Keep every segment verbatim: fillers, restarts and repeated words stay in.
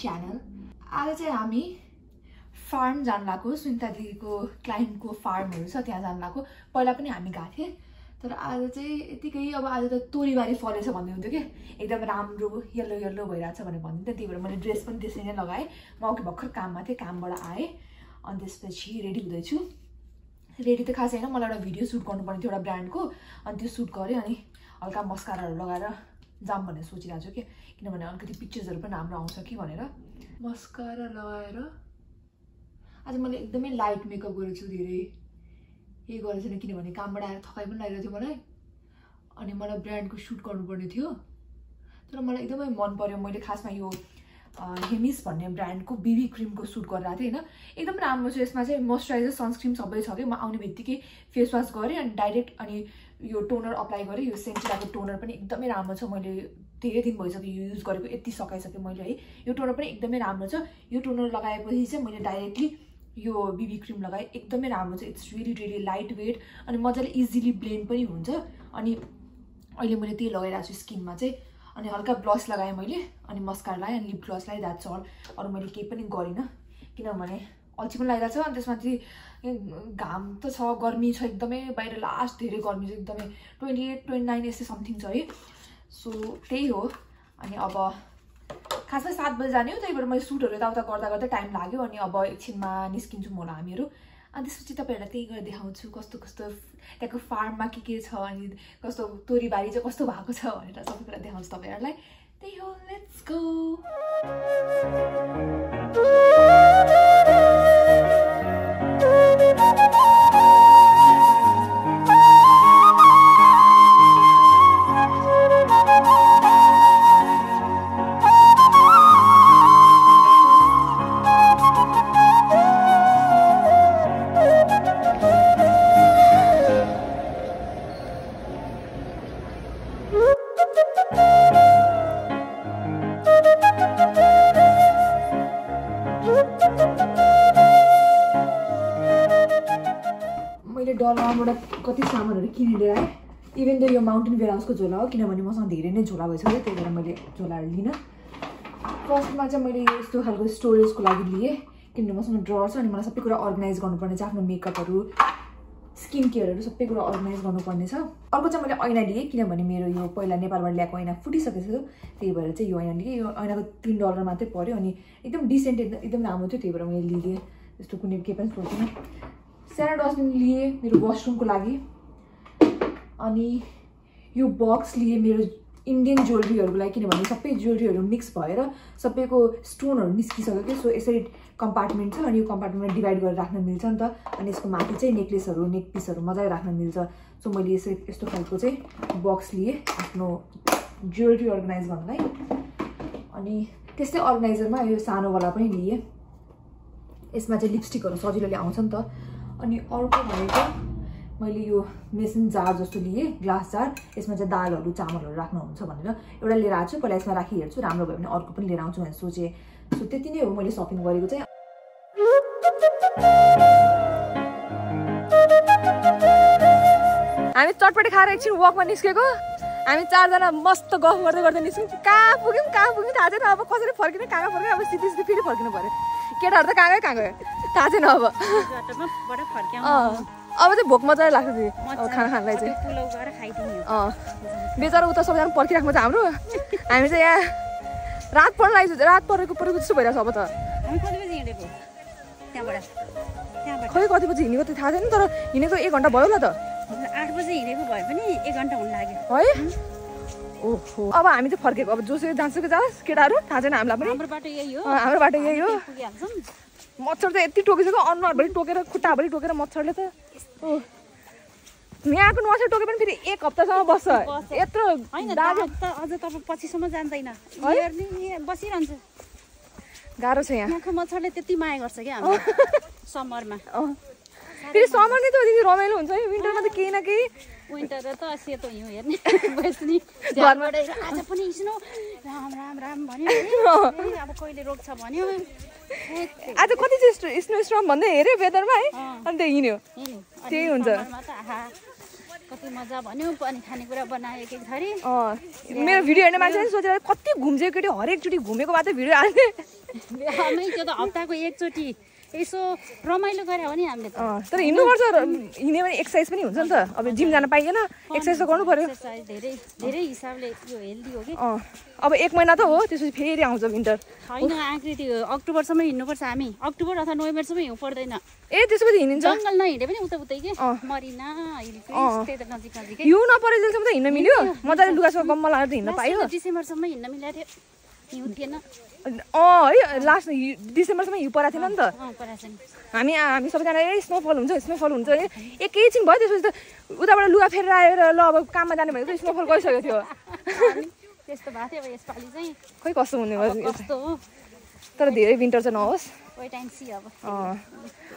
channel. आज हामी farm जान लाको सुन्ता दीको client को farm हो रहा त्याह जान लाको पहला अपने हामी गाते तर आज इतनी कहीं अब आज तो तोरी बारी फॉले से बंदे होते के एकदम राम्रो येलो येलो वगैरह से बने बंदे तो तीव्र मतलब dress पन डिसेने लगाए मौके बखर काम माते काम बड़ा आए और इस पे ची ready हो देचु ready तो खास है ना मतलब वीडियो शूट करने पड़े थोड़ा ब्रांड को अंतिम शूट करे यानी अलग मस्कारा लगाया जाम बने सोची राजो के इन्हें बने उनके तो पिक्चर्स रूप में नाम लाऊं सकी बने रा मस्कारा लगाया आज मतलब एकदम ही लाइट मेकअप करो चुदी रे ये करो चुने किन्हें बने काम बढ़ाया थकाई बन लाया थी बने अने मतलब ब्रांड को शूट करने पड़े थियो तो मतलब एकदम ही मन पड़े मेरे खास में यो हेमिस भन्ने ब्रान्डको बीबी क्रिमको शूट गरिरहेको थिए हैन एकदम राम्रो छ यसमा चाहिँ मोइस्चराइजर सनस्क्रीम सबै छ के म आउने बित्तिकै फेस वाश गरे अनि डाइरेक्ट अनि यो टोनर अप्लाई गरे यो सेन्टिलाको टोनर पनि एकदमै राम्रो छ मैले धेरै दिन भइसक्यो यो युज गरेको यति सकाइसके मैले है यो टोनर पनि एकदमै राम्रो छ यो टोनर लगाएपछि चाहिँ मैले डाइरेक्टली यो बीबी क्रिम लगाए एकदमै राम्रो छ it's really really light weight अनि मजाले इजिली ब्लेन्ड पनि हुन्छ अनि अहिले मैले त्यही लगाइरहेको छु स्किनमा चाहिँ अनि हल्का ब्लश लगाए मैले अनि मस्कारा लगाए अनि लिप ग्लस लगाए द्याट्स अल अरु मैले केही पनि गरिन किनभने अल्छी पनि लागिरहेछ अनि त्यसमाथि घाम त छ गर्मी छ एकदमै बाहिर लास्ट धेरै गर्मी छ एकदमै ट्वेन्टी एट ट्वेन्टी नाइन यस्तै समथिङ छ है सो त्यही हो अनि अब खासमा सात बजे जाने हो त्यही भएर मैले सुटहरू यताउता गर्दा गर्दा टाइम लाग्यो अनि अब एकछिनमा निस्किन्छौँ होला हामीहरू अनि त्यसपछि तपाईहरुलाई त्यही गरेर देखाउँछु कस्तो कस्तो त्यको फार्ममा के के छ अनि कस्तो तोरीबारी चाहिँ कस्तो भएको छ भनेर सबै कुरा देखाउँछु तपाईहरुलाई त्यही हो लेट्स गो डलमा कति सामानहरु किनेर आए इभन द यो माउन्टेन वेयर हाउसको झोला हो किनभने मसँग धेरै नै झोला भइसक्यो त्यही भएर मैले झोलाहरु लिन फर्स्टमा चाहिँ मैले यस्तो खालको स्टोरेजको लागि लिए किनभने मसँग ड्रअर छ अनि मलाई सबै कुरा अर्गनाइज गर्नुपर्ने छ आफ्नो मेकअपहरु स्किन केयरहरु सबै कुरा अर्गनाइज गर्नुपर्ने छ अर्को चाहिँ मैले ऐना लिए किनभने मेरो यो पहिला नेपालबाट ल्याएको ऐना फुटिसकेछ त्यही भएर चाहिँ यो ऐना लिए यो ऐनाको तीन डलर मात्रै पर्यो अनि एकदम डिसेन्ट एकदम राम्रो थियो त्यही भएर मैले लिएँ यस्तो कुनै के पनि सोचिनँ सारा डस्टबिन लिए मेरो वाशरूमको लागि अनि यो बक्स लिए मेरो इन्डियन ज्वेलरीहरुको लागि किनभने सबै ज्वेलरीहरु मिक्स भएर सबैको स्टोनहरु निस्किसक्यो के सो यसरी कम्पार्टमेन्ट छ अनि यो कम्पार्टमेन्टमा डिभाइड गरेर राख्न मिल्छ नि त अनि यसको माथि चाहिँ नेकलेसहरु नेक पिसहरु मजाले राख्न मिल्छ सो मैले यसरी यस्तो खालको चाहिँ बक्स लिए आफ्नो ज्वेलरी अर्गनाइज गर्नलाई अनि त्यस्तै अर्गनाइजरमा यो सानोवाला पनि लिए यसमा चाहिँ लिपस्टिकहरु सजिलोले आउँछ नि त अनि अर्को भनेको मैले यो मेसन जार जस्तो लिए ग्लास जार यसमा चाहिँ दालहरु चामलहरु राख्नुहुन्छ भनेर एउटा लिएर आछु पहिला यसमा राखि हेर्छु राम्रो भयो भने अर्को पनि लिएर आउँछु भनेर सोचे सो त्यति नै हो मैले शपिङ गरेको चाहिँ हामी चटपटी खाएर एकछिन वकमा निस्केको हामी चारजना मस्त गफ गर्दै गर्दै निस्क्यौं कहाँ पुग्यौं कहाँ पुग्यौं थाहा छैन अब कसरी फर्किने कहाँ फर्किने अब सिधै सिधै फेरि फर्किनु पर्यो केटाहरु त कहाँ गए कहाँ गए थाहा छैन अब अब चाहिँ भोक मजाले लाग्छ दिदी अब खाना खानलाई चाहिँ बेचारा उता सबैजना पर्खिराख्नु छ हाम्रो हामी चाहिँ यहाँ रात पर्न लागि रात परेको परेको जस्तो भइरहेको छ अब त खै कति बजी हिँडेको त थाहा छैन तर हिँडेको एक घन्टा भयो होला त आठ बजी हिँडेको भए पनि एक घन्टा हुन लाग्यो है ओहो अब हामी चाहिँ फर्केको अब जोसुकै जान्छुकै जाओस् केटाहरू थाहा छैन हामीलाई पनि हाम्रो बाटो यही हो हाम्रो बाटो यही हो मच्छर त यति टोकिसक्यो अनुहारभरि टोकेर खुट्टाभरि टोकेर मच्छरले त यहाँको मच्छर टोके पनि फेरि एक हप्तासम्म बस्छ यत्रो अझ त पछिसम्म जान्दैन बसिरहन्छ गाह्रो छ यहाँ यहाँको मच्छरले त्यति माया गर्छ क्या समरमा फेरि समर नै त दिदी रमाइलो हुन्छ है विन्टरमा त केही न केही विन्टर त सेतो हिउँ हेर्ने बस्ने घरबाट आज पनि स्नो राम राम राम भन्यो अब कहिले रोक्छ भन्यो आज कति चाहिँ स्नो स्ट्रम भन्दै हेऱ्यो वेदरमा है अनि त हिँड्यो त्यही हुन्छ कति मजा भन्यो अनि खाने कुरा बनाए के थरी अ मेरो भिडियो हेर्ने मान्छेले सोचेर कति घुम्जे केटी हरेक चोटी घुमेको मात्र भिडियो हाल्ने हामी त्यो त हप्ताको एक चोटी यसो रमाइलो गरे हो नि हामीले त तर हिँड्नु पर्छ हिँड्ने भने एक्सर्साइज पनि हुन्छ नि त अब जिम जान पाइएन एक्सर्साइज त गर्नु पर्यो एक्सर्साइज धेरै धेरै हिसाबले यो हेल्दी हो के अ अब एक महिना त हो त्यसपछि फेरि आउँछ विन्टर हैन आकृति अक्टोबर सम्म हिँड्नु पर्छ हामी अक्टोबर अथवा नोभेम्बर सम्म हिँड्नु पर्दैन ए त्यसपछि हिँड्नु जंगल नहिँडे पनि उता उतै के मरिना हिल क्रेस्ट त्यता नजिक नजिक यो नपरेजलसम्म त हिँड्न मिल्यो मजाले लुगासको गम्मल हालेर हिँड्न पाइयो डिसेम्बर सम्म हिँड्न मिल्यो रे हिउँदैन अ है लास्ट डिसेम्बर सम्म हिउँ परा थिएन नि त अ परा छैन हामी हामी सबैजना ए स्नोफल हुन्छ स्नोफल हुन्छ एकैछिन भयो त्यसपछि त उताबाट लुगा फेरेर आएर ल अब काममा जाने भनेको स्नोफल गइसक्यो थियो त्यस्तो भा थियो अब यसपालि चाहिँ खै कस्तो हुने भयो कस्तो हो तर धेरै विन्टर चाहिँ नहोस् वेट एन्ड सी अब अ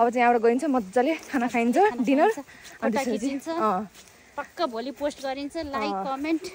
अब चाहिँ यहाँबाट गइन्छ मज्जाले खाना खाइन्छ डिनर अनि त्यसपछि अ पक्का भोलि पोस्ट गरिन्छ लाइक कमेन्ट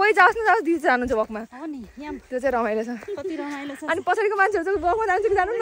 कोही जाओस् न जाओस् दिदी जानुहुन्छ वकमा हो नि यहाँ त्यो चाहिँ रमाइलो छ कति रमाइलो छ अनि पछिको मान्छेहरु चाहिँ वकमा जान्छ कि जानु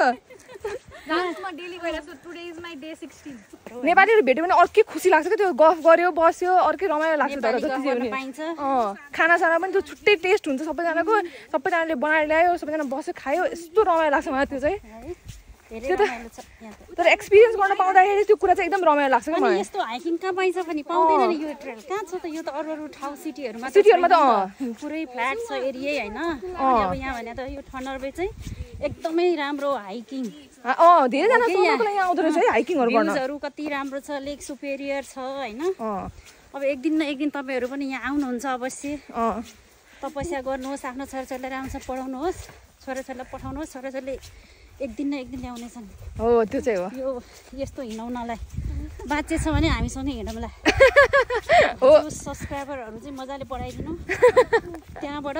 न गाउँमा डेली गएर so today is my day सोह्र नेपालीहरु भेट्यो भने अर्कै खुसी लाग्छ के त्यो गफ गर्यो बस्यो अर्कै रमाइलो लाग्छ तर जति पनि पाइन्छ अ खाना साना पनि त्यो छुट्टै टेस्ट हुन्छ सबैजनाको सबैजनाले बनाएर ल्यायो सबैजना बस्यो खायो यस्तो रमाइलो लाग्छ मलाई त्यो चाहिँ धेरै रमाइलो छ यहाँ त तर एक्सपीरियन्स गर्न पाउँदाखेरि त्यो कुरा चाहिँ एकदम रमाइलो लाग्छ के मलाई अनि यस्तो हाइकिङ कहाँ पाइन्छ पनि पाउँदैन नि यो ट्रेल कहाँ छ त यो त अरु अरु ठाउँ सिटीहरुमा सिटीहरुमा त पुरै फ्ल्याट छ एरिया हैन अनि अब यहाँ भने त यो ठनरबे चाहिँ एकदमै राम्रो हाइकिङ अ धेरै जना सोध्नको लागि आउँदै रहेछ है हाइकिङहरु गर्न भ्यूजहरु कति राम्रो छ लेक सुपेरियर छ हैन अब एक दिन न एक दिन तपाईहरु पनि यहाँ आउनुहुन्छ अवश्य अ तपस्या गर्नुहोस् आफ्नो छोराछोरीलाई राम्रोसँग पढाउनुहोस् छोराछोरीलाई पठाउनुहोस् छोराछोरीले एक दिन न एक दिन ल्याउने छन् हो त्यो चाहिँ हो यो यस्तो हिँडाउनलाई बाच्चे छ भने हामीसँग हिँडौँला हो सब्स्क्राइबरहरु चाहिँ मजाले बढाइदिनु त्यहाँबाट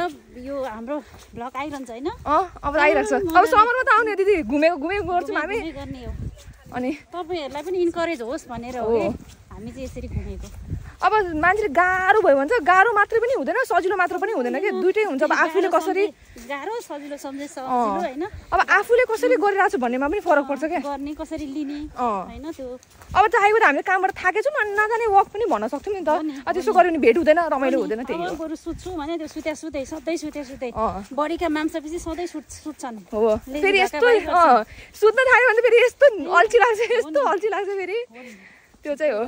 यो हाम्रो भ्लग आइरन्छ हैन अ अब आइराछ अब समरमा त आउने दिदी घुमेको घुमेको गर्छौं हामी गर्ने हो अनि तपाईहरुलाई पनि इन्करेज होस् भनेर हो हामी चाहिँ यसरी घुमेको अब मान्छेले गाह्रो भयो भन्छ गाह्रो मात्र पनि हुँदैन सजिलो मात्र पनि हुँदैन के दुईटै हुन्छ अब आफूले कसरी गाह्रो सजिलो सम्झे सजिलो हैन अब आफूले कसरी गरिराछ भन्नेमा पनि फरक पर्छ के गर्ने कसरी लिने हैन त्यो अब चाहेको हामीले कामबाट थाके छौं अनि नजाने वक पनि भन्न सक्छौं नि त अ त्यसो गर्यो भने भेट हुँदैन रमाइलो हुँदैन त्यही हो बरु सुत्छु भने त्यो सुत्या सुत्यै सधैँ सुत्या सुत्यै बडीका मांसपेशी सधैँ सुत्छन् हो फेरि यस्तो सुत्न थाल्यो भने फेरि यस्तो अल्छी लाग्छ यस्तो अल्छी लाग्छ फेरि त्यो चाहिँ हो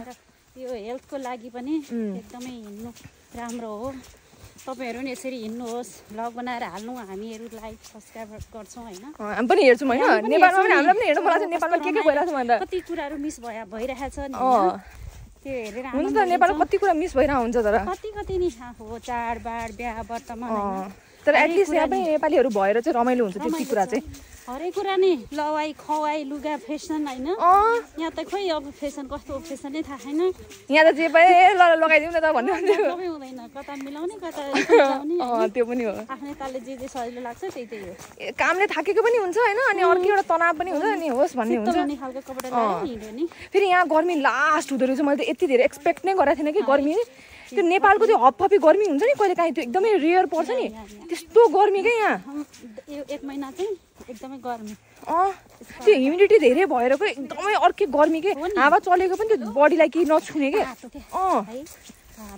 यो हेल्थको लागि पनि एकदमै हिँड्नु राम्रो हो तपाईहरु पनि यसरी हिँड्नुहोस् भ्लग बनाएर हाल्नु हामीहरु लाइक सब्स्क्राइब गर्छौं हैन हामी पनि हेर्छौं हैन नेपालमा पनि हामीलाई पनि हेर्नु मन लाग्छ नेपालमा के के भइराछ भन्दा कति कुराहरु मिस भया भइराछ नि त्यो हेरेर हामी हुन्छ नेपालमा कति कुरा मिस भइराछ हुन्छ तर कति कति नि हो चाडबाड बिहा वर्तमान हैन तर एटलिस्ट यहाँ पनि नेपालीहरु भएर चाहिँ रमाइलो हुन्छ त्यति कुरा चाहिँ हरेक कुरा नि लवाई खवाई लुगा फेसन हैन यहाँ त खोइ अब फेसन कस्तो फेसन नै थाहा छैन यहाँ त जे भए ल लगाइदिउँ न त भन्ने सबै हुँदैन कता मिलाउने कता मिलाउने अ त्यो पनि हो आफ्नै तालले जे जे सजिलो लाग्छ त्यही त्यही हो कामले थाकेको पनि हुन्छ हैन अनि अर्को एउटा तनाव पनि हुन्छ अनि होस् भन्ने हुन्छ त्यो नि खालको कपडा लगाएर हिँड्यो नि फेरि यहाँ गर्मी लास्ट हुँदो रहेछ मैले त यति धेरै एक्सपेक्ट नै गरेको थिएन कि गर्मी त्यो नेपालको त्यो हपहपी गर्मी हुन्छ नि कहिले काहीँ त्यो एकदमै रेयर पर्छ नि त्यस्तो गर्मी के यहाँ यो एक महिना चाहिँ एकदमै गर्मी अ त्यो ह्युमिडिटी धेरै भएर को एकदमै अर्कै गर्मी के हावा चलेको पनि त्यो बडीलाई के नछुने के अ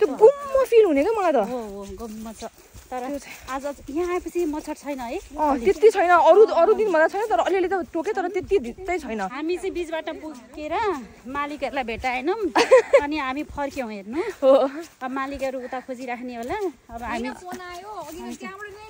त्यो गुम्म फिल हुने के मलाई त हो हो गुम्म छ तर आज यहाँ आएपछि मच्छर छैन है अ त्यति छैन अरु अरु दिन भन्दा छैन तर अलिअलि त टोके तर त्यति भित्तै छैन हामी चाहिँ बीचबाट पुगेर मालिकहरुलाई भेटाएनौं अनि हामी फर्क्यौं हेर्नु हो अब मालिकहरु उता खोजिराख्ने होला अब हामी फोन आयो अघि त्यहाँबाट नै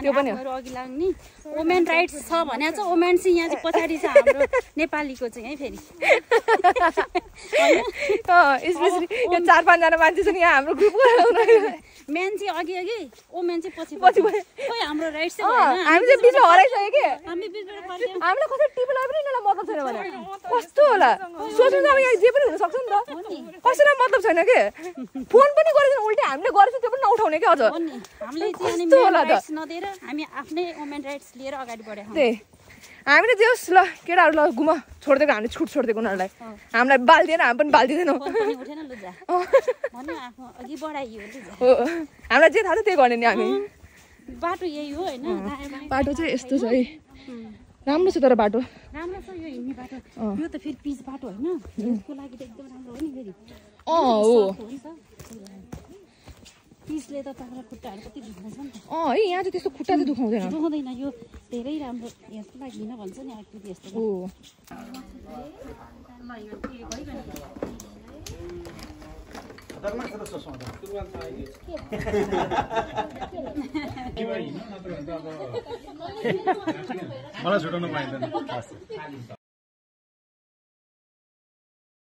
अनि हामीहरु अघि लाग्नी वुमेन राइट्स छ भने चाहिँ वुमेन चाहिँ यहाँ चाहिँ पछाडी छ हाम्रो नेपालीको चाहिँ है फेरि स्पेशली यो चार पाँच जना मान्छे छन् यहाँ हाम्रो ग्रुपको मेन चाहिँ अघि अघि वुमेन चाहिँ पछि पछि खोइ हाम्रो राइट्स चाहिँ हामी चाहिँ बिचमा हराइसक्यो के हामी बिचबाट फर्क्यौं हामीलाई कसरी टिपलाई पनि नला मतलब छैन भने कस्तो होला सोच्नु त अब यहाँ जे पनि हुन सक्छ नि त कसैलाई मतलब छैन के फोन पनि गर्दैन उल्टे हामीले गर्छौ त्यो पनि नउठाउने के अझ हामीले चाहिँ अनि मेन राइट्स नदेर हामी आफ्नै वुमेन राइट्स लिएर अगाडि बढ्यौ त्यै हामीले जे होस् ल केटाहरु ल घुम छोड्देको हामीले छुट छोड्देको उनीहरुलाई हामीलाई बाल दिएन हामी पनि बाल दिदैनौ पनि उठेन लुजा भन्नु आफ्नो अघि बढाइयो लुजा हो हामीलाई जे थाहा छ त्यही गर्ने नि हामी बाटो यही हो हैन बाटो चाहिँ यस्तो छ है राम्रो छ तर बाटो राम्रो छ यो हिँड्ने बाटो यो त फेरि पिच बाटो हैन यसको लागि त एकदम राम्रो हो नि फेरि अ हो पिचले त तारा खुट्टाहरु कति दुखाउँछ नि अ है यहाँ चाहिँ त्यस्तो खुट्टा चाहिँ दुखाउँदैन दुखाउँदैन यो धेरै राम्रो यसको लागि न भन्छ नि एक्टिभिटी यस्तो हो ल यो के गरिगने दरमा त ससो त सुरुवाल त आइगे के भयो न नत्र त मलाई छुटाउन पाइदैन